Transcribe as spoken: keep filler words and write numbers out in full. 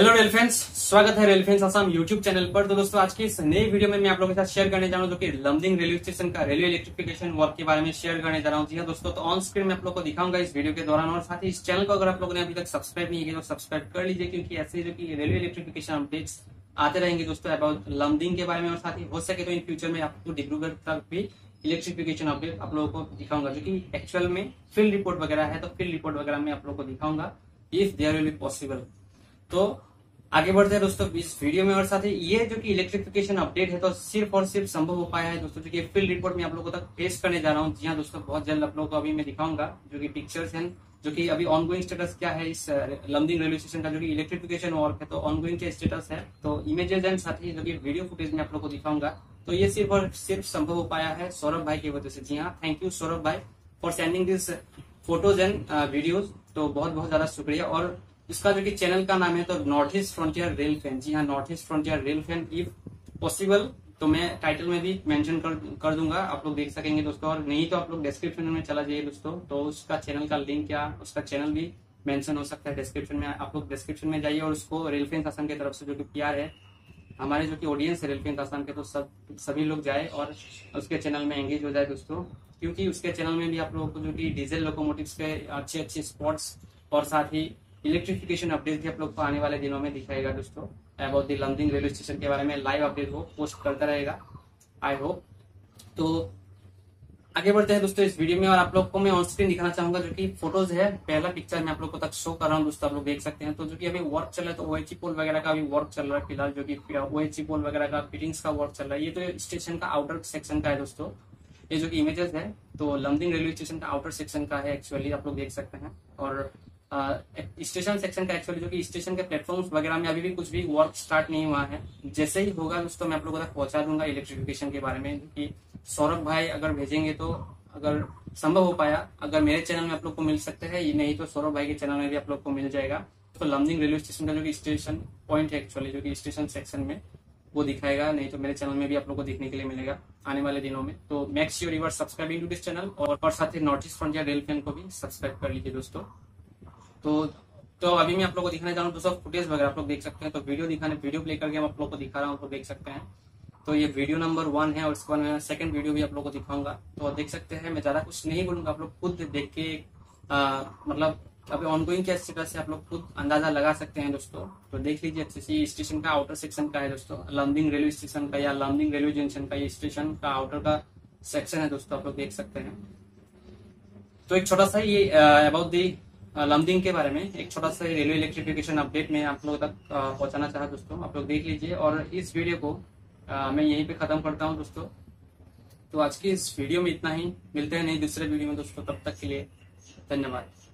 Hello rail fans, स्वागत है रेलफेंस Assam YouTube channel पर। तो दोस्तों आज की इस नई वीडियो में मैं आप लोगों के साथ शेयर करने जा रहा हूँ जो कि लमडिंग रेलवे स्टेशन का रेलवे इलेक्ट्रिफिकेशन वर्क के बारे में शेयर करने जा रहा हूँ। जी हाँ दोस्तों, तो ऑन स्क्रीन में आप लोग को दिखाऊंगा इस वीडियो के दौरान। और साथ ही इस चैनल को अगर आप लोगों ने अभी तक सब्सक्राइब नहीं किया तो सब्सक्राइब कर लीजिए, क्योंकि ऐसे जो कि रेलवे इलेक्ट्रिफिकेशन अपडेट्स आते रहेंगे दोस्तों अबाउट लमडिंग के बारे में। और साथ ही हो सके तो इन फ्यूचर में आपको डिब्रूगढ़ तक भी इलेक्ट्रिफिकेशन अपडेट आप लोगों को दिखाऊंगा, जो कि एक्चुअल में फील्ड रिपोर्ट वगैरह है, तो फील्ड रिपोर्ट वगैरह में आप लोग को दिखाऊंगा if there will be possible. तो आगे बढ़ते हैं दोस्तों इस वीडियो में। और साथ ही ये जो कि इलेक्ट्रिफिकेशन अपडेट है तो सिर्फ और सिर्फ संभव हो पाया है दोस्तों जो कि फील्ड रिपोर्ट में आप लोगों तक पेश करने जा रहा हूँ। जी हाँ दोस्तों, बहुत जल्द आप लोगों को अभी मैं दिखाऊंगा जो कि पिक्चर्स हैं, जो कि अभी ऑनगोइंग स्टेटस क्या है इस लमडिंग रेलवे स्टेशन का जो कि इलेक्ट्रिफिकेशन वर्क है, तो ऑनगोइंग क्या स्टेटस है, तो इमेजेस एंड साथ ही जो कि वीडियो फुटेज में आप लोग को दिखाऊंगा। तो ये सिर्फ और सिर्फ संभव हो पाया है सौरभ भाई की वजह से। जी हाँ, थैंक यू सौरभ भाई for sending this photos and videos, तो बहुत बहुत ज्यादा शुक्रिया। और इसका जो कि चैनल का नाम है तो north east frontier rail fan. जी हाँ, north east frontier rail fan if possible, तो मैं टाइटल में भी मेंशन कर कर दूंगा, आप लोग देख सकेंगे दोस्तों। और नहीं तो आप लोग डिस्क्रिप्शन में चला जाइए दोस्तों, तो उसका चैनल का लिंक या उसका चैनल भी मेंशन हो सकता है डिस्क्रिप्शन में। आप लोग डिस्क्रिप्शन में जाइए और उसको रेलफेंस असम की तरफ से जो कि प्यार है हमारे जो कि ऑडियंस है रेलफेंस असम के, तो सब सभी लोग जाए और उसके चैनल में एंगेज हो जाए दोस्तों, क्योंकि उसके चैनल में भी आप लोगों को जो कि डीजल लोकोमोटिव्स के अच्छे अच्छे स्पॉट्स और साथ ही इलेक्ट्रिफिकेशन अपडेट भी आप लोग को आने वाले दिनों में दिखाएगा दोस्तों about the Lumding railway station के बारे में। लाइव अपडेट वो पोस्ट करता रहेगा आई होप। तो आगे बढ़ते हैं दोस्तों इस वीडियो में। और आप लोग को मैं ऑन स्क्रीन दिखाना चाहूंगा जो कि फोटोज है, पहला पिक्चर मैं आप लोग को तक शो कर रहा हूँ दोस्तों, आप लोग देख सकते हैं। तो जो कि अभी वर्क चल रहा है, तो ओएचई पोल वगैरह का अभी वर्क चल रहा है फिलहाल, जो कि ओएचई पोल वगैरह का फिटिंग्स का वर्क चल रहा है। ये तो स्टेशन का आउटर सेक्शन का है दोस्तों, ये जो कि इमेजेस है तो लमडिंग रेलवे स्टेशन का आउटर सेक्शन का है एक्चुअली, आप लोग देख सकते हैं। और स्टेशन uh, सेक्शन का एक्चुअली जो कि स्टेशन के प्लेटफॉर्म्स वगैरह में अभी भी कुछ भी वर्क स्टार्ट नहीं हुआ है, जैसे ही होगा दोस्तों मैं आप लोगों तक पहुंचा दूंगा इलेक्ट्रिफिकेशन के बारे में। कि सौरभ भाई अगर भेजेंगे तो अगर संभव हो पाया, अगर मेरे चैनल में आप लोग को मिल सकते हैं, ये नहीं तो सौरभ भाई के चैनल में भी आप लोग को मिल जाएगा। तो लमडिंग रेलवे स्टेशन का जो कि स्टेशन पॉइंट है एक्चुअली जो कि स्टेशन सेक्शन में वो दिखाएगा, नहीं तो मेरे चैनल में भी आप लोग को देखने के लिए मिलेगा आने वाले दिनों में। तो make sure you are subscribing to this channel, और साथ ही north east frontier rail fan को भी सब्सक्राइब कर लीजिए दोस्तों। तो तो अभी मैं आप लोगों को दिखाने जा रहा हूँ दोस्तों फुटेज वगैरह आप लोग देख सकते हैं। तो वीडियो दिखाने वीडियो प्ले करके हम आप लोगों को दिखा रहा हूँ, आप लोग देख सकते हैं। तो ये वीडियो नंबर वन है और इसके बाद मैं सेकंड वीडियो भी आप लोगों को दिखाऊंगा, तो देख सकते हैं। मैं ज्यादा कुछ नहीं बोलूंगा, आप लोग खुद देख के आ, मतलब अभी ऑनगोइंग क्या स्टेटस है आप लोग खुद अंदाजा लगा सकते हैं दोस्तों। तो देख लीजिए अच्छे से, स्टेशन का आउटर सेक्शन का है दोस्तों, लमडिंग रेलवे स्टेशन का या लमडिंग रेलवे जंक्शन का ये स्टेशन का आउटर का सेक्शन है दोस्तों, आप लोग देख सकते हैं। तो एक छोटा सा ये अबाउट दी लमडिंग के बारे में एक छोटा सा रेलवे इलेक्ट्रिफिकेशन अपडेट में आप लोगों तक पहुंचाना चाहा दोस्तों, आप लोग देख लीजिए। और इस वीडियो को आ, मैं यहीं पे खत्म करता हूं दोस्तों। तो आज की इस वीडियो में इतना ही, मिलते हैं नई दूसरे वीडियो में दोस्तों, तब तक के लिए धन्यवाद।